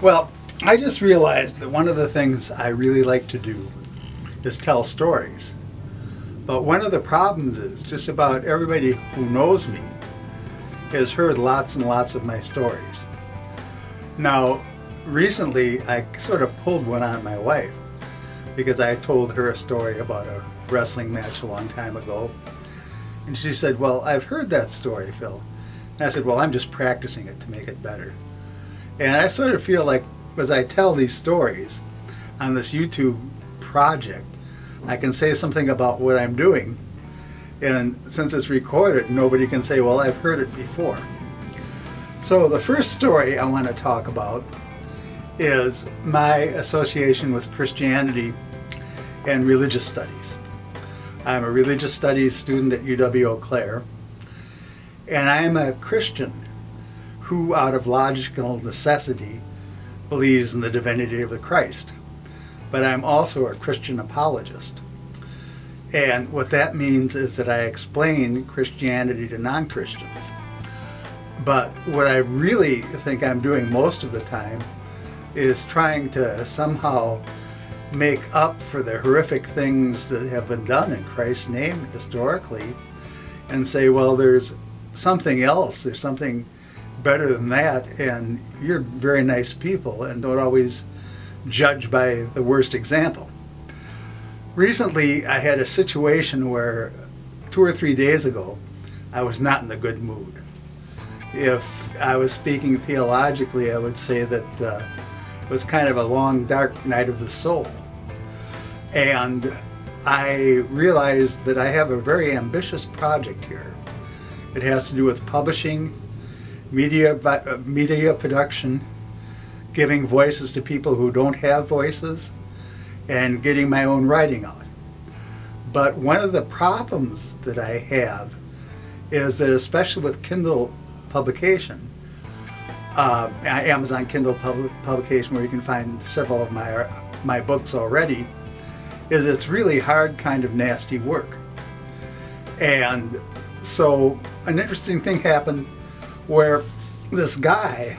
Well, I just realized that one of the things I really like to do is tell stories. But one of the problems is just about everybody who knows me has heard lots and lots of my stories. Now, recently I sort of pulled one on my wife because I told her a story about a wrestling match a long time ago. And she said, well, I've heard that story, Phil. And I said, well, I'm just practicing it to make it better. And I sort of feel like as I tell these stories on this YouTube project, I can say something about what I'm doing. And since it's recorded, nobody can say, well, I've heard it before. So the first story I want to talk about is my association with Christianity and religious studies. I'm a religious studies student at UW Eau Claire, and I am a Christian who, out of logical necessity, believes in the divinity of the Christ. But I'm also a Christian apologist. And what that means is that I explain Christianity to non-Christians. But what I really think I'm doing most of the time is trying to somehow make up for the horrific things that have been done in Christ's name historically and say, well, there's something else, there's something better than that, and you're very nice people and don't always judge by the worst example. Recently, I had a situation where 2 or 3 days ago, I was not in a good mood. If I was speaking theologically, I would say that it was kind of a long, dark night of the soul. And I realized that I have a very ambitious project here. It has to do with publishing, media production, giving voices to people who don't have voices, and getting my own writing out. But one of the problems that I have is that, especially with Kindle publication, Amazon Kindle publication, where you can find several of my books already, is it's really hard, kind of nasty work. And so an interesting thing happened where this guy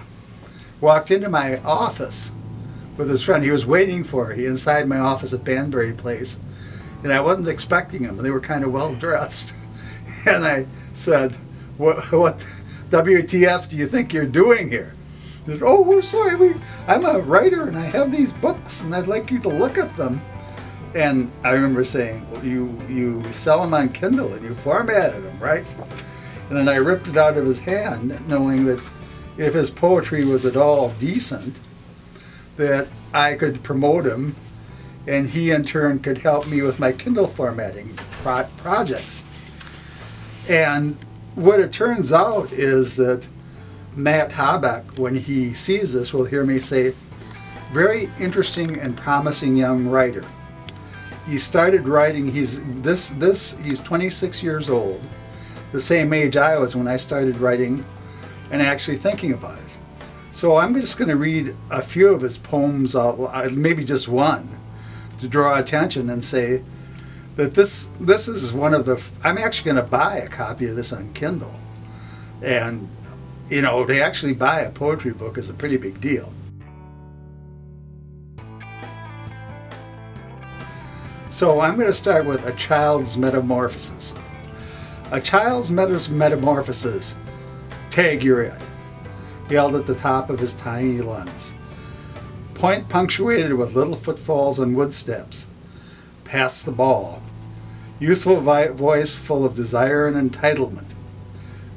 walked into my office with his friend. He was waiting for me inside my office at Banbury Place, and I wasn't expecting him. They were kind of well dressed, and I said, "What WTF do you think you're doing here?" He said, "Oh, we're sorry. I'm a writer, and I have these books, and I'd like you to look at them." And I remember saying, well, "You sell them on Kindle, and you formatted them, right?" And then I ripped it out of his hand, knowing that if his poetry was at all decent, that I could promote him, and he in turn could help me with my Kindle formatting projects. And what it turns out is that Matt Habeck, when he sees this, will hear me say, "Very interesting and promising young writer. He started writing. He's 26 years old, the same age I was when I started writing and actually thinking about it." So I'm just going to read a few of his poems out loud, maybe just one, to draw attention and say that this is one of the... I'm actually going to buy a copy of this on Kindle. And, you know, to actually buy a poetry book is a pretty big deal. So I'm going to start with A Child's Metamorphosis. A Child's Metamorphosis, tag you're it, yelled at the top of his tiny lungs. Point punctuated with little footfalls on wood steps. Pass the ball. Youthful voice full of desire and entitlement.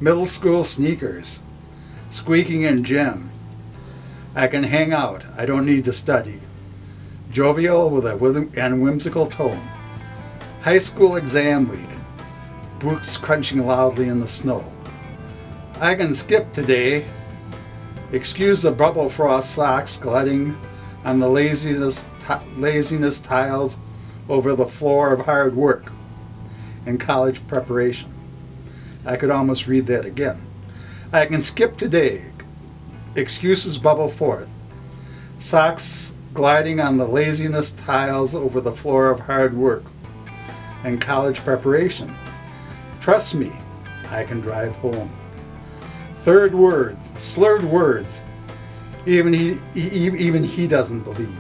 Middle school sneakers. Squeaking in gym. I can hang out. I don't need to study. Jovial with a whimsical tone. High school exam week. Boots crunching loudly in the snow. I can skip today. Excuse the bubble frost socks gliding on the laziness tiles over the floor of hard work and college preparation. I could almost read that again. I can skip today. Excuses bubble forth. Socks gliding on the laziness tiles over the floor of hard work and college preparation. Trust me, I can drive home. Slurred words, Even he doesn't believe.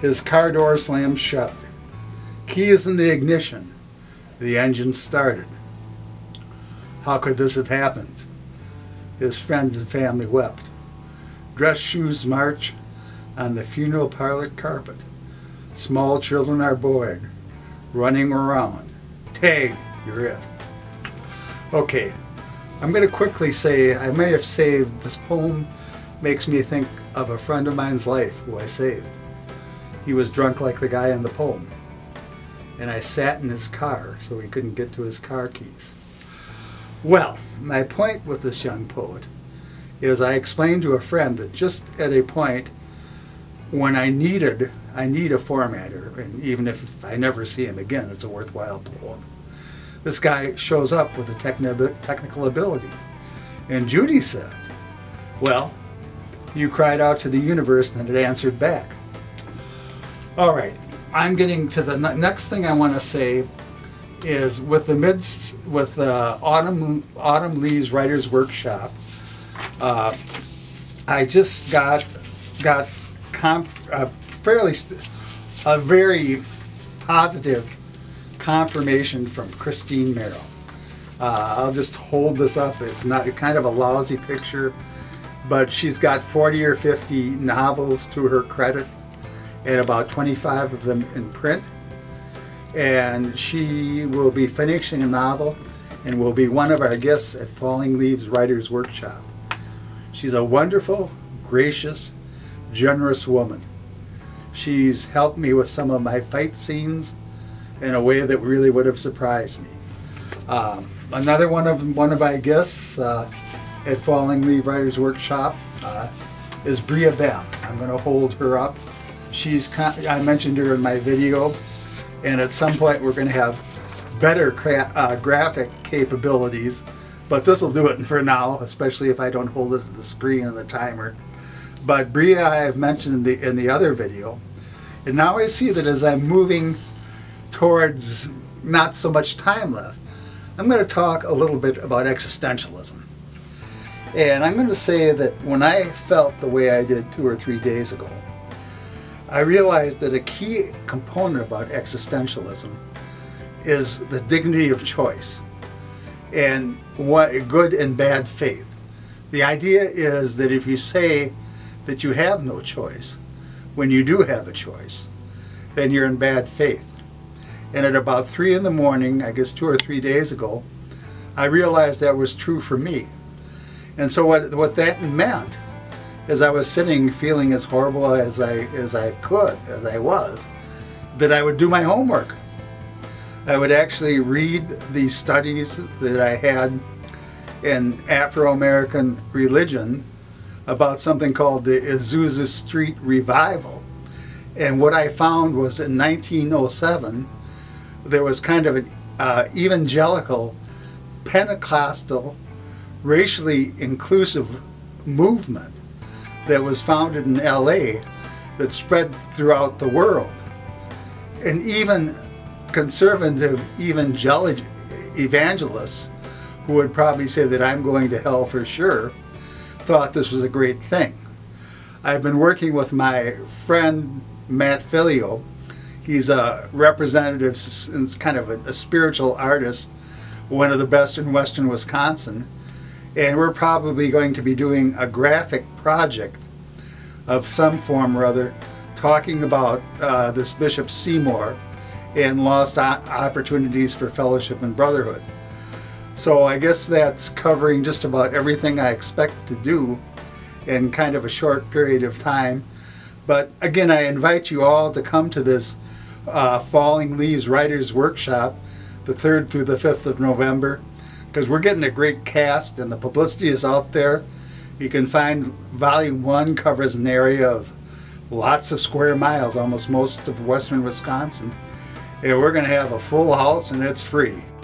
His car door slams shut. Key is in the ignition. The engine started. How could this have happened? His friends and family wept. Dress shoes march on the funeral parlor carpet. Small children are buoyed, running around. Tag, you're it. Okay, I'm going to quickly say, I may have saved, this poem makes me think of a friend of mine's life who I saved. He was drunk like the guy in the poem, and I sat in his car so he couldn't get to his car keys. Well, my point with this young poet is I explained to a friend that just at a point when I need a formatter, and even if I never see him again, it's a worthwhile poem. This guy shows up with a technical ability. And Judy said, well, you cried out to the universe and it answered back. All right, I'm getting to the next thing I want to say is with the Autumn Leaves Writers Workshop, I just got a very positive confirmation from Christine Merrill. I'll just hold this up. It's not kind of a lousy picture, but she's got 40 or 50 novels to her credit, and about 25 of them in print. And she will be finishing a novel and will be one of our guests at Falling Leaves Writers Workshop. She's a wonderful, gracious, generous woman. She's helped me with some of my fight scenes in a way that really would have surprised me. Another one of my guests at Falling Leaves Writers Workshop is Brea Behm. I'm going to hold her up. I mentioned her in my video, and at some point we're going to have better graphic capabilities, but this will do it for now, especially if I don't hold it to the screen and the timer. But Brea I have mentioned in the other video, and now I see that as I'm moving towards not so much time left, I'm going to talk a little bit about existentialism. And I'm going to say that when I felt the way I did 2 or 3 days ago, I realized that a key component about existentialism is the dignity of choice and what good and bad faith. The idea is that if you say that you have no choice, when you do have a choice, then you're in bad faith. And at about 3 in the morning, I guess 2 or 3 days ago, I realized that was true for me. And so what that meant is I was sitting feeling as horrible as I was, that I would do my homework. I would actually read the studies that I had in Afro-American religion about something called the Azusa Street Revival. And what I found was in 1907, there was kind of an evangelical, Pentecostal, racially inclusive movement that was founded in LA that spread throughout the world. And even conservative evangelists, who would probably say that I'm going to hell for sure, thought this was a great thing. I've been working with my friend Matt Phileo. He's a representative, kind of a spiritual artist, one of the best in western Wisconsin. And we're probably going to be doing a graphic project of some form or other talking about this Bishop Seymour and lost opportunities for fellowship and brotherhood. So I guess that's covering just about everything I expect to do in kind of a short period of time. But again, I invite you all to come to this Falling Leaves Writers Workshop, the 3rd through the 5th of November. Because we're getting a great cast and the publicity is out there. You can find Volume 1 covers an area of lots of square miles, almost most of western Wisconsin. And we're going to have a full house, and it's free.